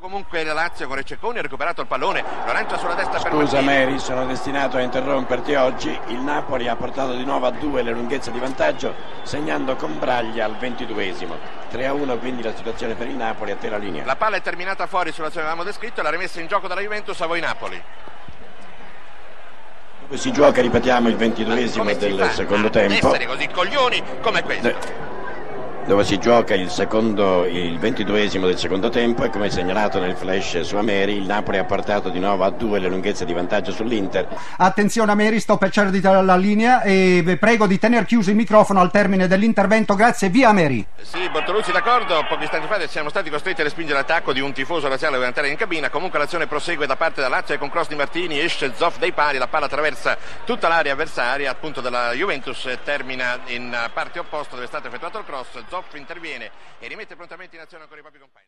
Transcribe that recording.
Comunque la Lazio con Re Cecconi ha recuperato il pallone, lo lancia sulla destra per Martini. Scusa Ameri, sono destinato a interromperti oggi. Il Napoli ha portato di nuovo a 2 le lunghezze di vantaggio, segnando con Braglia al 22esimo. 3-1, quindi la situazione per il Napoli. A te la linea. La palla è terminata fuori sull'azione che avevamo descritto, la rimessa in gioco dalla Juventus a voi Napoli. Dove si gioca, ripetiamo, il 22esimo del secondo tempo. Essere così coglioni come questo. Dove si gioca il 22esimo del secondo tempo e come segnalato nel flash su Ameri, il Napoli ha portato di nuovo a 2 le lunghezze di vantaggio sull'Inter. Attenzione Ameri, sto per cedere la linea e vi prego di tener chiuso il microfono al termine dell'intervento, grazie, via Ameri. Sì, Bortolucci d'accordo, pochi istanti fa siamo stati costretti a respingere l'attacco di un tifoso razziale per entrare in cabina, comunque l'azione prosegue da parte della Lazio e con cross di Martini esce Zoff dai pali, la palla attraversa tutta l'area avversaria appunto della Juventus, termina in parte opposta dove è stato effettuato il cross. Zoff interviene e rimette prontamente in azione ancora i propri compagni.